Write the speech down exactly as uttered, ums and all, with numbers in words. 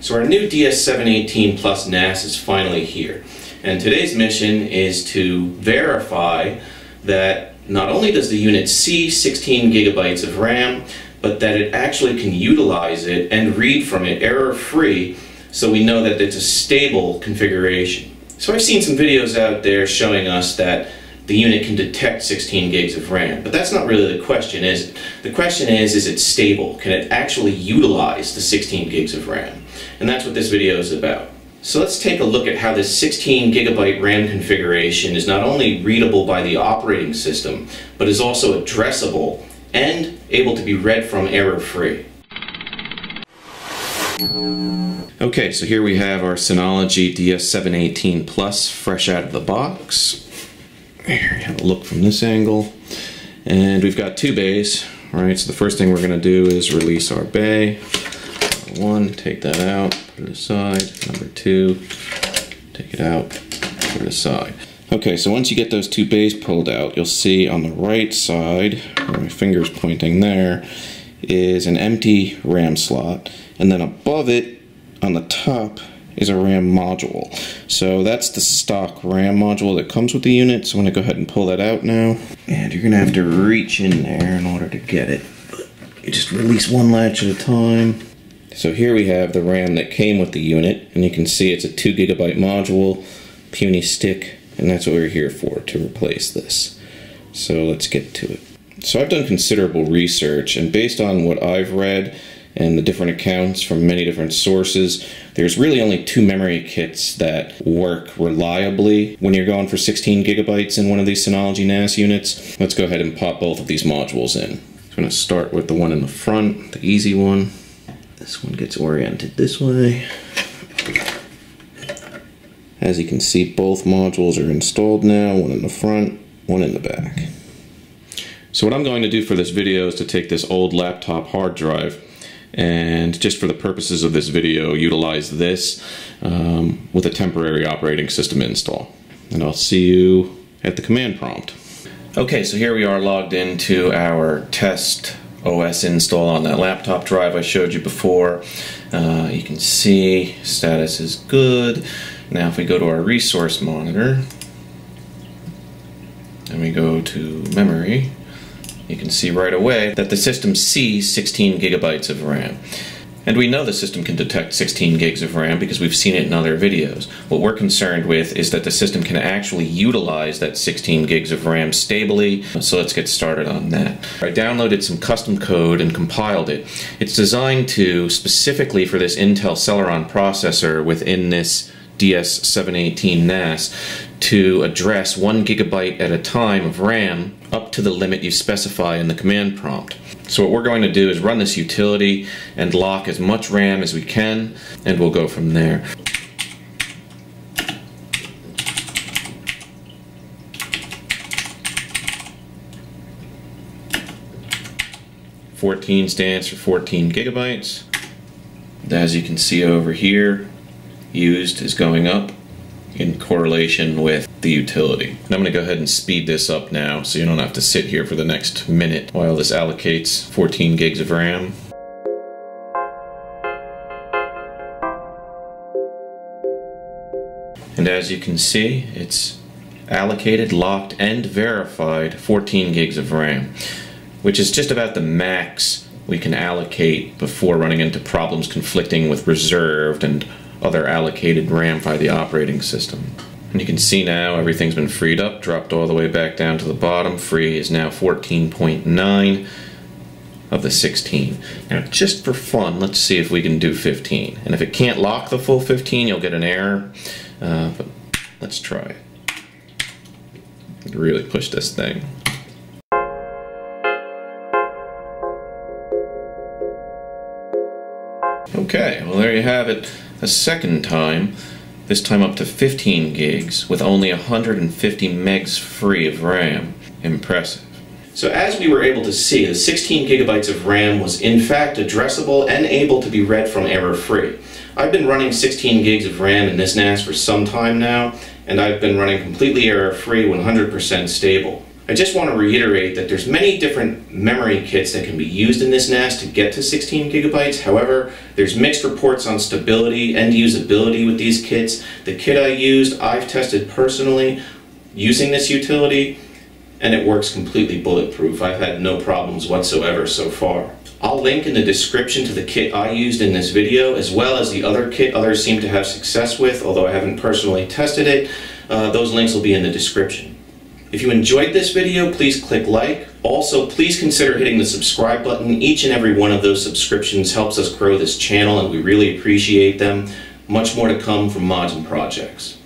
So our new D S seven eighteen plus N A S is finally here, and today's mission is to verify that not only does the unit see sixteen gigabytes of RAM, but that it actually can utilize it and read from it error-free, so we know that it's a stable configuration. So I've seen some videos out there showing us that the unit can detect sixteen gigs of RAM, but that's not really the question, is it? The question is, is it stable? Can it actually utilize the sixteen gigs of RAM? And that's what this video is about. So let's take a look at how this sixteen gigabyte RAM configuration is not only readable by the operating system, but is also addressable and able to be read from error-free. Okay, so here we have our Synology D S seven eighteen plus fresh out of the box. Here, have a look from this angle. And we've got two bays, right? So the first thing we're gonna do is release our bay. One, take that out, put it aside. Number two, take it out, put it aside. Okay, so once you get those two bays pulled out, you'll see on the right side, where my finger's pointing there, is an empty RAM slot. And then above it, on the top, is a RAM module. So that's the stock RAM module that comes with the unit, so I'm gonna go ahead and pull that out now. And you're gonna have to reach in there in order to get it. You just release one latch at a time. So here we have the RAM that came with the unit, and you can see it's a two gigabyte module, puny stick, and that's what we're here for, to replace this. So let's get to it. So I've done considerable research, and based on what I've read, and the different accounts from many different sources, there's really only two memory kits that work reliably when you're going for sixteen gigabytes in one of these Synology N A S units. Let's go ahead and pop both of these modules in. So I'm gonna start with the one in the front, the easy one. This one gets oriented this way. As you can see, both modules are installed now, one in the front, one in the back. So what I'm going to do for this video is to take this old laptop hard drive and, just for the purposes of this video, utilize this um, with a temporary operating system install. And I'll see you at the command prompt. Okay, so here we are logged into our test O S install on that laptop drive I showed you before. Uh, you can see status is good. Now if we go to our resource monitor and we go to memory, you can see right away that the system sees sixteen gigabytes of RAM. And we know the system can detect sixteen gigs of RAM because we've seen it in other videos. What we're concerned with is that the system can actually utilize that sixteen gigs of RAM stably. So let's get started on that. I downloaded some custom code and compiled it. It's designed to, specifically for this Intel Celeron processor within this D S seven eighteen N A S, to address one gigabyte at a time of RAM up to the limit you specify in the command prompt. So what we're going to do is run this utility and lock as much RAM as we can, and we'll go from there. fourteen stands for fourteen gigabytes. As you can see over here, used is going up in correlation with the utility. And I'm going to go ahead and speed this up now so you don't have to sit here for the next minute while this allocates fourteen gigs of RAM. And as you can see, it's allocated, locked, and verified fourteen gigs of RAM, which is just about the max we can allocate before running into problems conflicting with reserved and other allocated RAM by the operating system. And you can see now everything's been freed up, dropped all the way back down to the bottom. Free is now fourteen point nine of the sixteen. Now just for fun, let's see if we can do fifteen. And if it can't lock the full fifteen, you'll get an error. Uh, but let's try it. You can really push this thing. Okay, well there you have it. A second time, this time up to fifteen gigs, with only one hundred fifty megs free of RAM. Impressive. So as we were able to see, the sixteen gigabytes of RAM was in fact addressable and able to be read from error-free. I've been running sixteen gigs of RAM in this N A S for some time now, and I've been running completely error-free, one hundred percent stable. I just want to reiterate that there's many different memory kits that can be used in this N A S to get to sixteen gigabytes. However, there's mixed reports on stability and usability with these kits. The kit I used, I've tested personally using this utility, and it works completely bulletproof. I've had no problems whatsoever so far. I'll link in the description to the kit I used in this video, as well as the other kit others seem to have success with, although I haven't personally tested it. Uh, those links will be in the description. If you enjoyed this video, please click like. Also, please consider hitting the subscribe button. Each and every one of those subscriptions helps us grow this channel, and we really appreciate them. Much more to come from Mods and Projects.